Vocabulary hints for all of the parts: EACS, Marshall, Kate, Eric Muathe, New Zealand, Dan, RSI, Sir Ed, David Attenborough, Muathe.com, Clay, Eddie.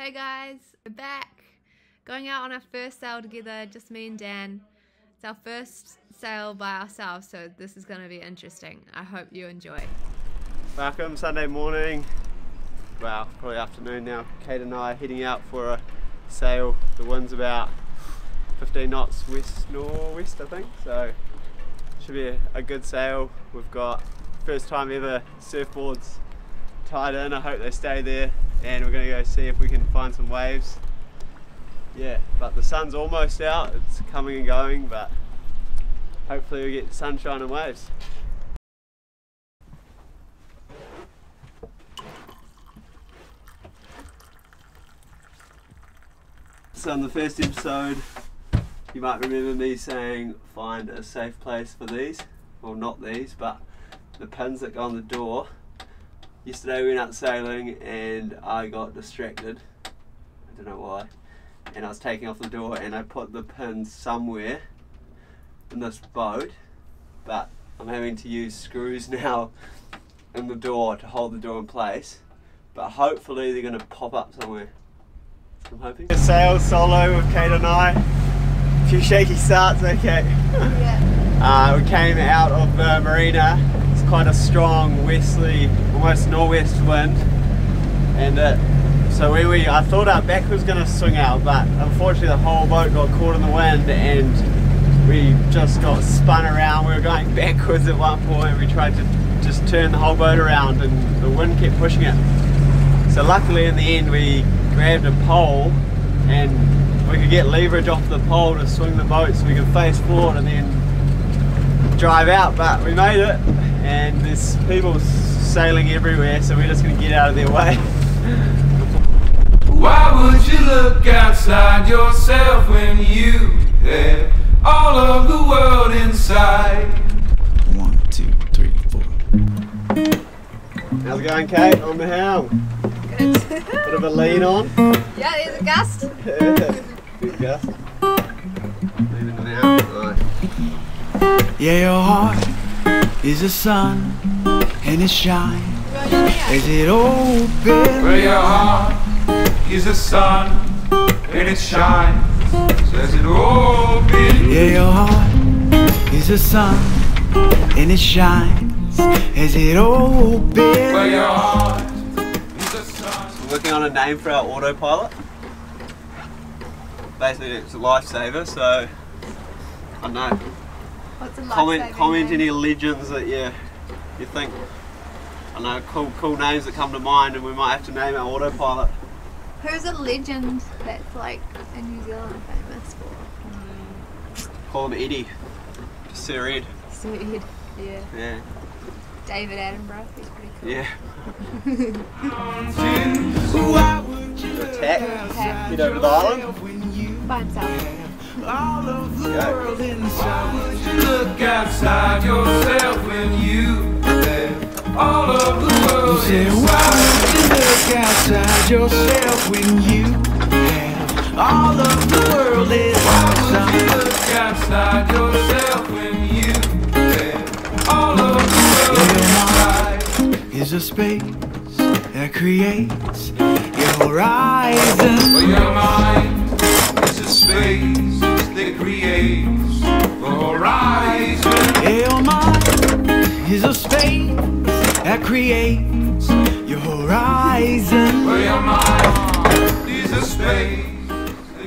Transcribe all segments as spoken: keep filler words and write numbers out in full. Hey guys, we're back. Going out on our first sail together, just me and Dan. It's our first sail by ourselves, so this is going to be interesting. I hope you enjoy. Welcome, Sunday morning. Well, probably afternoon now. Kate and I are heading out for a sail. The wind's about fifteen knots west-northwest, I think. So, should be a, a good sail. We've got first time ever surfboards tied in. I hope they stay there. And we're going to go see if we can find some waves. Yeah, but the sun's almost out, it's coming and going, but hopefully we get sunshine and waves. So in the first episode, you might remember me saying find a safe place for these, well not these, but the pins that go on the door. Yesterday we went out sailing and I got distracted, I don't know why, and I was taking off the door and I put the pins somewhere in this boat, but I'm having to use screws now in the door to hold the door in place, but hopefully they're going to pop up somewhere, I'm hoping. Sail solo with Kate and I, a few shaky starts, okay. Yeah. Uh, we came out of the marina. Quite a strong westerly, almost northwest wind, and uh, so where we, I thought our back was going to swing out, but unfortunately the whole boat got caught in the wind and we just got spun around. We were going backwards at one point. We tried to just turn the whole boat around and the wind kept pushing it. So luckily in the end we grabbed a pole and we could get leverage off the pole to swing the boat so we could face forward and then drive out, but we made it. And there's people sailing everywhere, so we're just going to get out of their way. Why would you look outside yourself when you have all of the world inside? One, two, three, four. How's it going, Kate? On the helm. Good. Bit of a lean on. Yeah, there's a gust. Good gust. Leaning it out. Right. Yeah, your heart is the sun and it shines as it opens. Where your heart is the sun and it shines as it opens. Yeah, your heart is the sun and it shines as it opens. Where your heart is the sun. So working on a name for our autopilot. Basically, it's a lifesaver. So I know. What's a comment comment name? Any legends that you, you think, I know, cool cool names that come to mind and we might have to name our autopilot. Who's a legend that's like in New Zealand famous for? Call him Eddie. Sir Ed. Sir Ed, yeah. Yeah. David Attenborough, he's pretty cool. Yeah. Attack. Attack. Head over to the island. By himself. All of the world inside. Why would you look outside yourself when you have all of the world inside? Why would you look outside yourself when you have all of the world inside? Why would you look outside yourself when you have all of the world inside? Is a space that creates your horizon. Well, your mind is a space that creates the horizon. Your mind is a space that creates your horizon. Well, your mind is a space that creates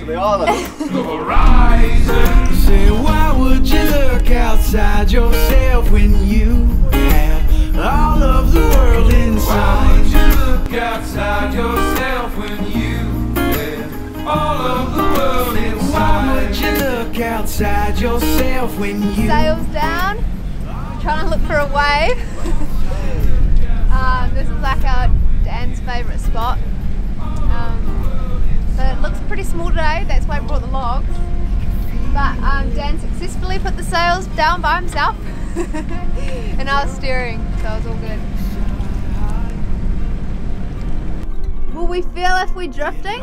to the island. The horizon. Say, why would you look outside yourself when you have all of the world inside? Why would you look outside yourself when you have all of the world inside? Why would you look outside yourself when you... Sails down, we're trying to look for a wave. um, this is like our Dan's favourite spot. Um, but it looks pretty small today, that's why we brought the logs. But um, Dan successfully put the sails down by himself. And I was steering, so it was all good. Will we feel if we're drifting?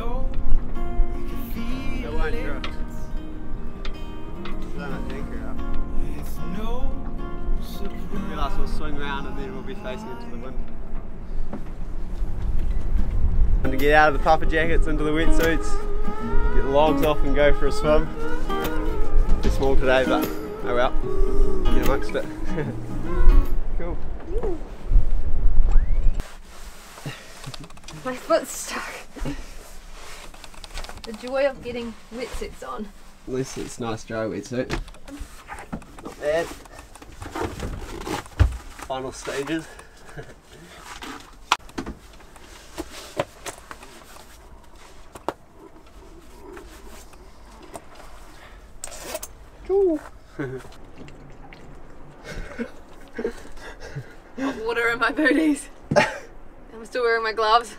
It's not an anchor up. It's no surprise. I realise we'll swing round and then we'll be facing into the wind. Time to get out of the puffer jackets, into the wetsuits, get the logs off and go for a swim. It's small today, but oh well, get amongst it. Cool. My foot's stuck. The joy of getting wetsuits on. At least it's a nice dry wetsuit. Not bad. Final stages. Got water in my booties. I'm still wearing my gloves.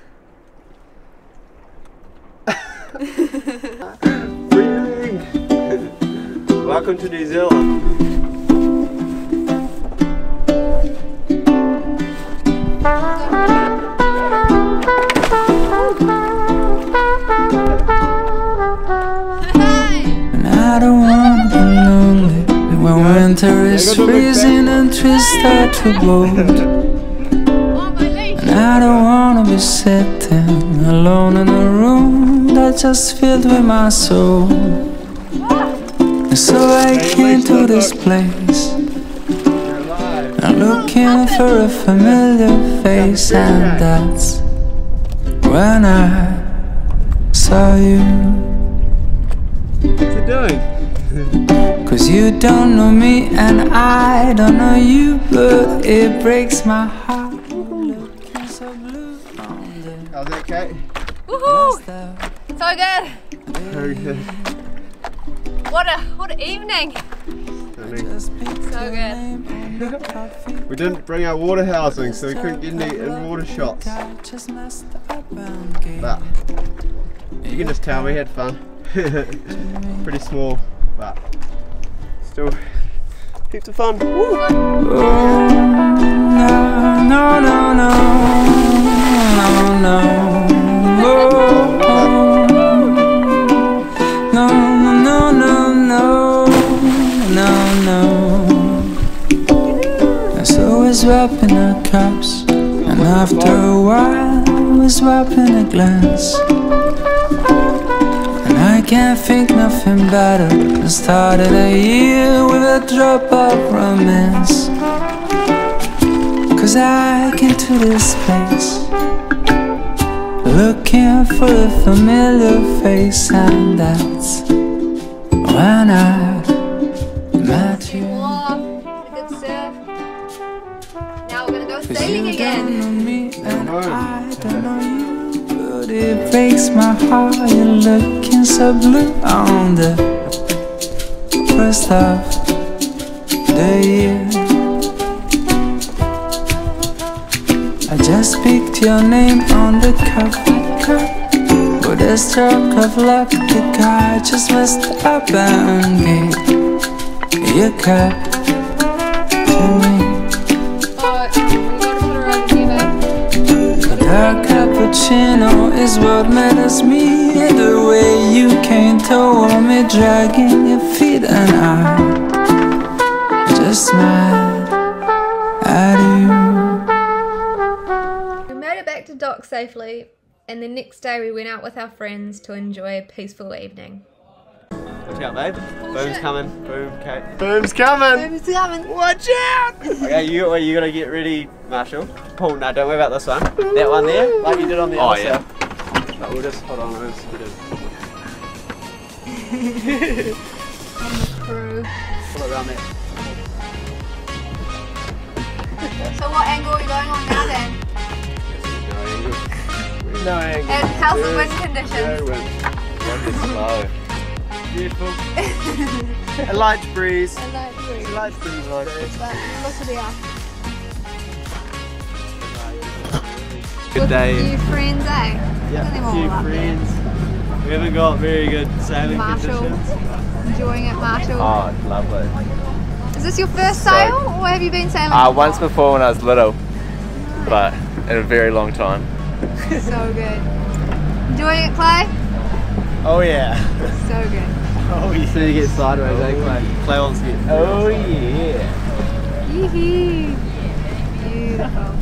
Welcome to New Zealand. Winter is freezing and trees start to bolt. And I don't wanna be sitting alone in a room that's just filled with my soul. And so I came to this place. I'm looking for a familiar face, and that's when I saw you. What's it doing? 'Cause you don't know me and I don't know you, but it breaks my heart. Looking so blue on the... How's that, Kate? Woohoo! So good! Very good. What a what an evening! So good. We didn't bring our water housing, so we couldn't get any in water shots. But you can just tell we had fun. Pretty small. But still, heaps of fun. Woo. Oh, no, no, no, no, no, no, no, no, no, no, no, no. I so always wrapping our cups, and after a while, I was wrapping a glance. I can't think nothing better than started a year with a drop of romance. 'Cause I came to this place looking for a familiar face, and that's when I met you. Good surf. Now we're gonna go sailing again. I don't know you. It breaks my heart, you're looking so blue on the first of the year. I just picked your name on the cover. With a stroke of luck, the guy just messed up and gave your cup to me. Her cappuccino is what matters me. The way you came toward me, dragging your feet, and I just smiled at you. We made it back to dock safely, and the next day we went out with our friends to enjoy a peaceful evening. Watch out, babe. Oh, Boom's shit. Coming. Boom, Kate. Boom's coming. Boom's coming. Watch out. Okay, you well, you gotta get ready, Marshall. Paul, no, don't worry about this one. That one there, like you did on the oh, other yeah. side. But we'll just hold on. We'll just, we'll just. On the crew. Pull around there. So what angle are we going on now, then? No angle. No angle. And how's the wind conditions? No wind. Wind is slow. Beautiful. A light breeze. A light breeze. A light breeze. Like this. Good day. Good few friends, eh? Yeah, few friends. There. We haven't got very good sailing Marshall. Conditions. Enjoying it, Marshall. Oh, lovely. Is this your first so, sail, or have you been sailing? Uh, once before when I was little, nice. But in a very long time. So good. Enjoying it, Clay? Oh yeah. So good. Oh, you see you get sideways, eh, Clay? Clay wants to get. Oh yeah. Yee-hee. Beautiful.